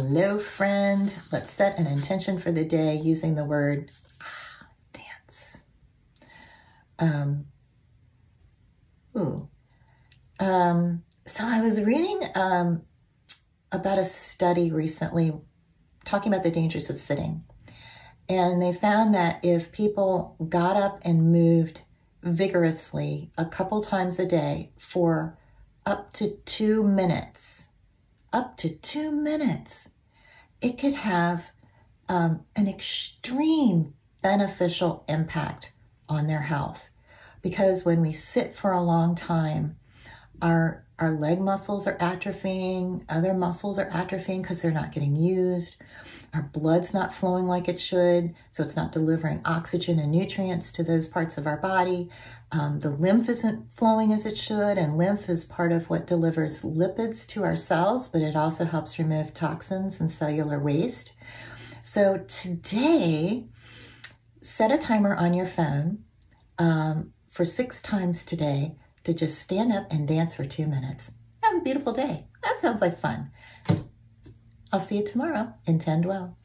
Hello, friend. Let's set an intention for the day using the word dance. So I was reading about a study recently talking about the dangers of sitting. And they found that if people got up and moved vigorously a couple times a day for up to 2 minutes, it could have an extreme beneficial impact on their health. Because when we sit for a long time, our leg muscles are atrophying, other muscles are atrophying because they're not getting used. Our blood's not flowing like it should, so it's not delivering oxygen and nutrients to those parts of our body. The lymph isn't flowing as it should, and lymph is part of what delivers lipids to our cells, but it also helps remove toxins and cellular waste. So today, set a timer on your phone for 6 times today to just stand up and dance for 2 minutes. Have a beautiful day. That sounds like fun. I'll see you tomorrow. Intend well.